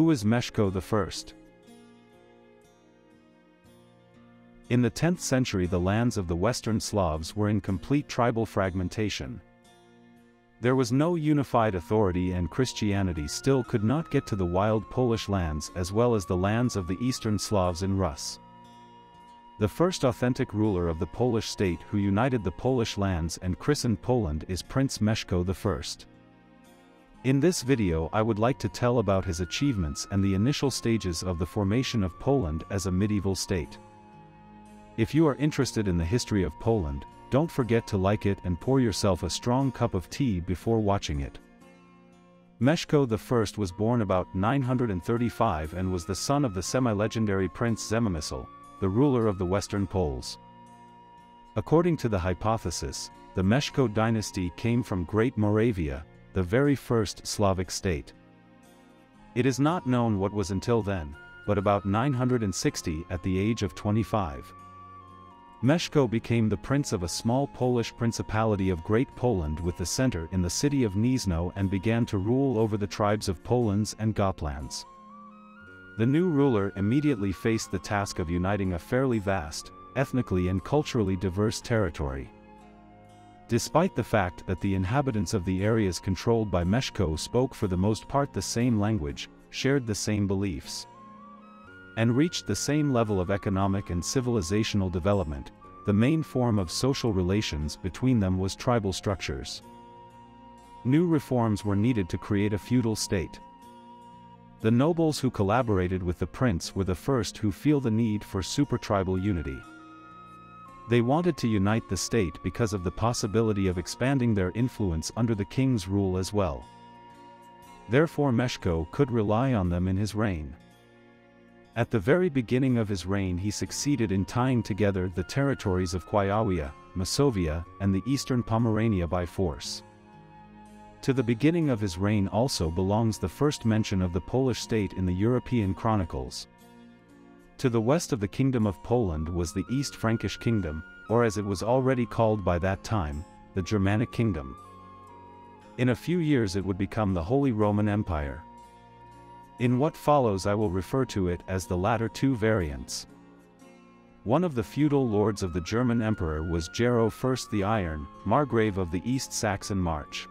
Who was Mieszko I? In the 10th century, the lands of the Western Slavs were in complete tribal fragmentation. There was no unified authority, and Christianity still could not get to the wild Polish lands as well as the lands of the Eastern Slavs in Rus. The first authentic ruler of the Polish state who united the Polish lands and christened Poland is Prince Mieszko I. In this video I would like to tell about his achievements and the initial stages of the formation of Poland as a medieval state. If you are interested in the history of Poland, don't forget to like it and pour yourself a strong cup of tea before watching it. Mieszko I was born about 935 and was the son of the semi-legendary Prince Siemomysł, the ruler of the Western Poles. According to the hypothesis, the Mieszko dynasty came from Great Moravia, the very first Slavic state. It is not known what was until then, but about 960 at the age of 25. Mieszko became the prince of a small Polish principality of Great Poland with the center in the city of Gniezno and began to rule over the tribes of Polans and Goplands. The new ruler immediately faced the task of uniting a fairly vast, ethnically and culturally diverse territory. Despite the fact that the inhabitants of the areas controlled by Mieszko spoke for the most part the same language, shared the same beliefs, and reached the same level of economic and civilizational development, the main form of social relations between them was tribal structures. New reforms were needed to create a feudal state. The nobles who collaborated with the prince were the first who feel the need for super-tribal unity. They wanted to unite the state because of the possibility of expanding their influence under the king's rule as well. Therefore Mieszko could rely on them in his reign. At the very beginning of his reign he succeeded in tying together the territories of Kuyavia, Masovia, and the eastern Pomerania by force. To the beginning of his reign also belongs the first mention of the Polish state in the European chronicles. To the west of the Kingdom of Poland was the East Frankish Kingdom, or as it was already called by that time, the Germanic Kingdom. In a few years it would become the Holy Roman Empire. In what follows I will refer to it as the latter two variants. One of the feudal lords of the German emperor was Gero I the Iron, Margrave of the East Saxon March.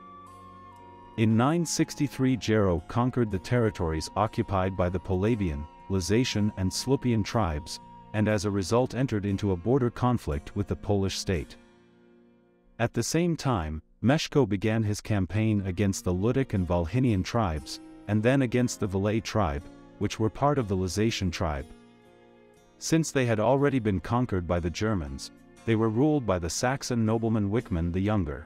In 963 Gero conquered the territories occupied by the Polabian, Lusatian and Slupian tribes, and as a result entered into a border conflict with the Polish state. At the same time, Mieszko began his campaign against the Ludic and Volhynian tribes, and then against the Valais tribe, which were part of the Lusatian tribe. Since they had already been conquered by the Germans, they were ruled by the Saxon nobleman Wichmann the Younger.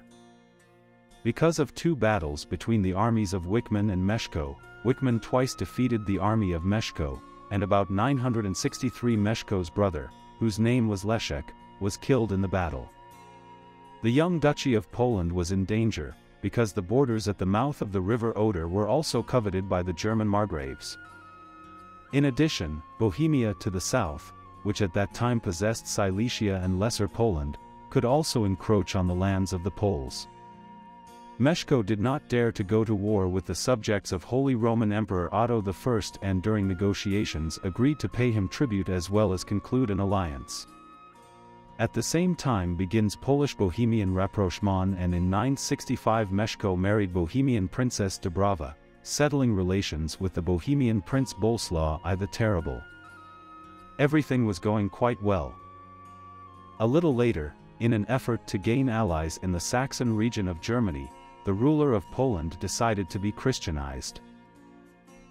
Because of two battles between the armies of Wichmann and Mieszko, Wichmann twice defeated the army of Mieszko, and about 963 Meshko's brother, whose name was Leszek, was killed in the battle. The young Duchy of Poland was in danger, because the borders at the mouth of the river Oder were also coveted by the German margraves. In addition, Bohemia to the south, which at that time possessed Silesia and Lesser Poland, could also encroach on the lands of the Poles. Mieszko did not dare to go to war with the subjects of Holy Roman Emperor Otto I and during negotiations agreed to pay him tribute as well as conclude an alliance. At the same time begins Polish-Bohemian rapprochement, and in 965 Mieszko married Bohemian Princess Dubrava, settling relations with the Bohemian Prince Bolesław I the Terrible. Everything was going quite well. A little later, in an effort to gain allies in the Saxon region of Germany, the ruler of Poland decided to be Christianized.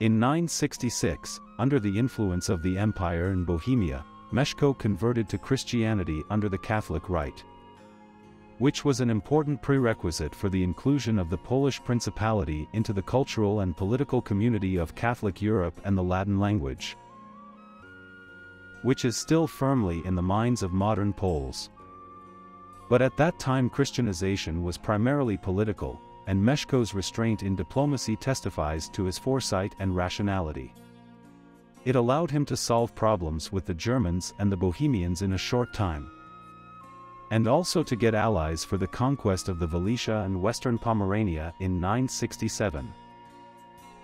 In 966, under the influence of the Empire in Bohemia, Mieszko converted to Christianity under the Catholic Rite, which was an important prerequisite for the inclusion of the Polish principality into the cultural and political community of Catholic Europe and the Latin language, which is still firmly in the minds of modern Poles. But at that time Christianization was primarily political, and Mieszko's restraint in diplomacy testifies to his foresight and rationality. It allowed him to solve problems with the Germans and the Bohemians in a short time, and also to get allies for the conquest of the Wallachia and Western Pomerania in 967.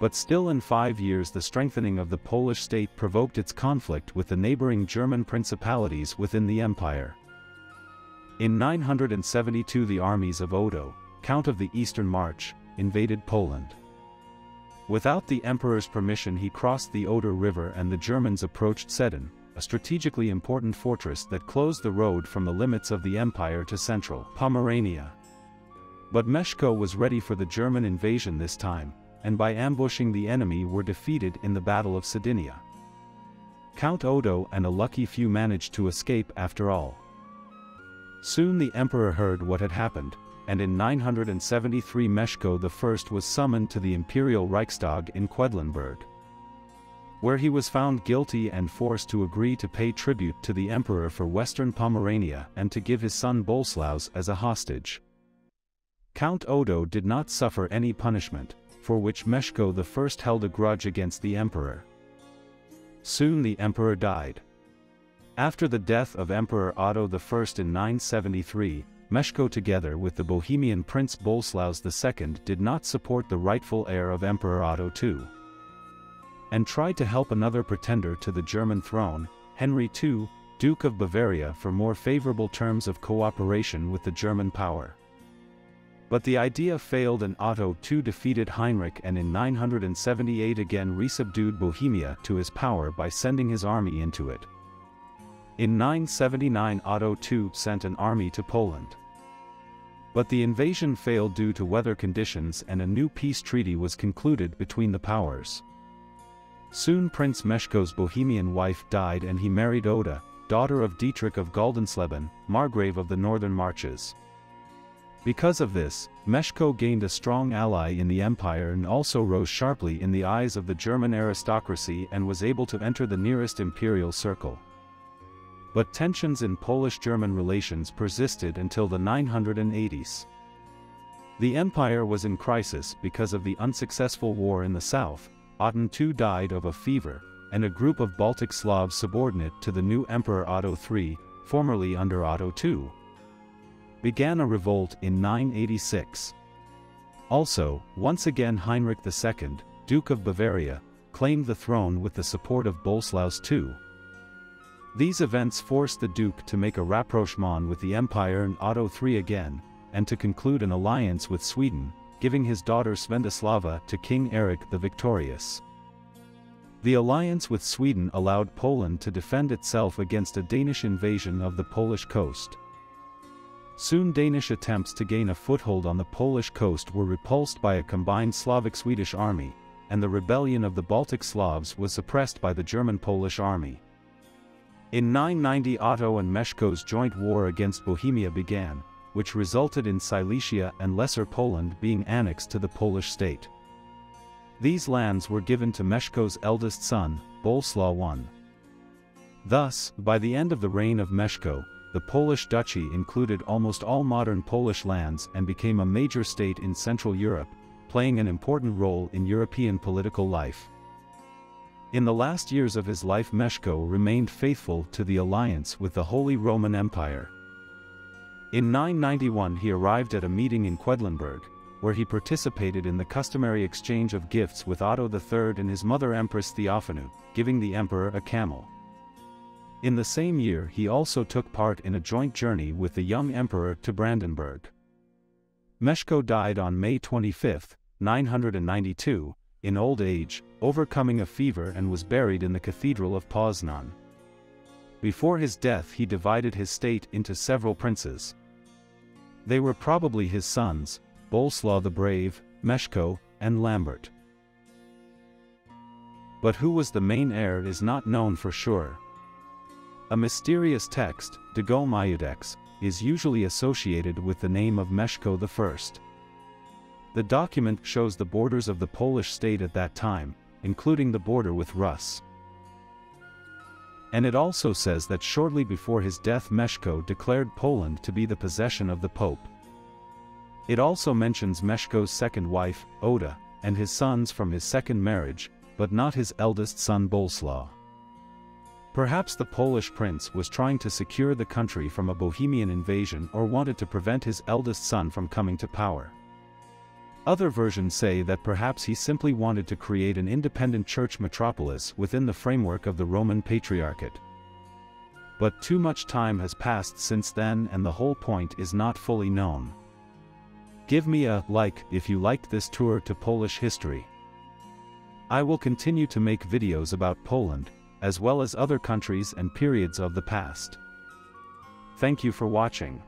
But still in 5 years the strengthening of the Polish state provoked its conflict with the neighboring German principalities within the empire. In 972 the armies of Odo, Count of the Eastern March, invaded Poland. Without the emperor's permission he crossed the Oder River and the Germans approached Sedan, a strategically important fortress that closed the road from the limits of the empire to central Pomerania. But Mieszko was ready for the German invasion this time, and by ambushing the enemy were defeated in the Battle of Sardinia. Count Odo and a lucky few managed to escape after all. Soon the emperor heard what had happened, and in 973 Mieszko I was summoned to the imperial Reichstag in Quedlinburg, where he was found guilty and forced to agree to pay tribute to the emperor for Western Pomerania and to give his son Bolesław as a hostage. Count Odo did not suffer any punishment, for which Mieszko I held a grudge against the emperor. Soon the emperor died. After the death of Emperor Otto I in 973, Mieszko together with the Bohemian Prince Bolesław II did not support the rightful heir of Emperor Otto II, and tried to help another pretender to the German throne, Henry II, Duke of Bavaria, for more favorable terms of cooperation with the German power. But the idea failed and Otto II defeated Heinrich and in 978 again resubdued Bohemia to his power by sending his army into it. In 979 Otto II sent an army to Poland. But the invasion failed due to weather conditions and a new peace treaty was concluded between the powers. Soon Prince Mieszko's Bohemian wife died and he married Oda, daughter of Dietrich of Goldensleben, Margrave of the Northern Marches. Because of this, Mieszko gained a strong ally in the empire and also rose sharply in the eyes of the German aristocracy and was able to enter the nearest imperial circle. But tensions in Polish-German relations persisted until the 980s. The empire was in crisis because of the unsuccessful war in the south. Otto II died of a fever, and a group of Baltic Slavs subordinate to the new emperor Otto III, formerly under Otto II, began a revolt in 986. Also, once again Heinrich II, Duke of Bavaria, claimed the throne with the support of Bolesław II. These events forced the Duke to make a rapprochement with the Empire and Otto III again, and to conclude an alliance with Sweden, giving his daughter Swendeslava to King Eric the Victorious. The alliance with Sweden allowed Poland to defend itself against a Danish invasion of the Polish coast. Soon Danish attempts to gain a foothold on the Polish coast were repulsed by a combined Slavic-Swedish army, and the rebellion of the Baltic Slavs was suppressed by the German-Polish army. In 990 Otto and Mieszko's joint war against Bohemia began, which resulted in Silesia and Lesser Poland being annexed to the Polish state. These lands were given to Mieszko's eldest son, Bolesław I. Thus, by the end of the reign of Mieszko, the Polish duchy included almost all modern Polish lands and became a major state in Central Europe, playing an important role in European political life. In the last years of his life Mieszko remained faithful to the alliance with the Holy Roman Empire. In 991 he arrived at a meeting in Quedlinburg, where he participated in the customary exchange of gifts with Otto III and his mother Empress Theophanu, giving the emperor a camel. In the same year he also took part in a joint journey with the young emperor to Brandenburg. Mieszko died on May 25, 992, in old age, overcoming a fever and was buried in the Cathedral of Poznan. Before his death he divided his state into several princes. They were probably his sons, Bolesław the Brave, Mieszko, and Lambert. But who was the main heir is not known for sure. A mysterious text, Dagom Iudex, is usually associated with the name of Mieszko I. The document shows the borders of the Polish state at that time, including the border with Rus. And it also says that shortly before his death Mieszko declared Poland to be the possession of the Pope. It also mentions Mieszko's second wife, Oda, and his sons from his second marriage, but not his eldest son Bolesław. Perhaps the Polish prince was trying to secure the country from a Bohemian invasion or wanted to prevent his eldest son from coming to power. Other versions say that perhaps he simply wanted to create an independent church metropolis within the framework of the Roman Patriarchate. But too much time has passed since then and the whole point is not fully known. Give me a like if you liked this tour to Polish history. I will continue to make videos about Poland, as well as other countries and periods of the past. Thank you for watching.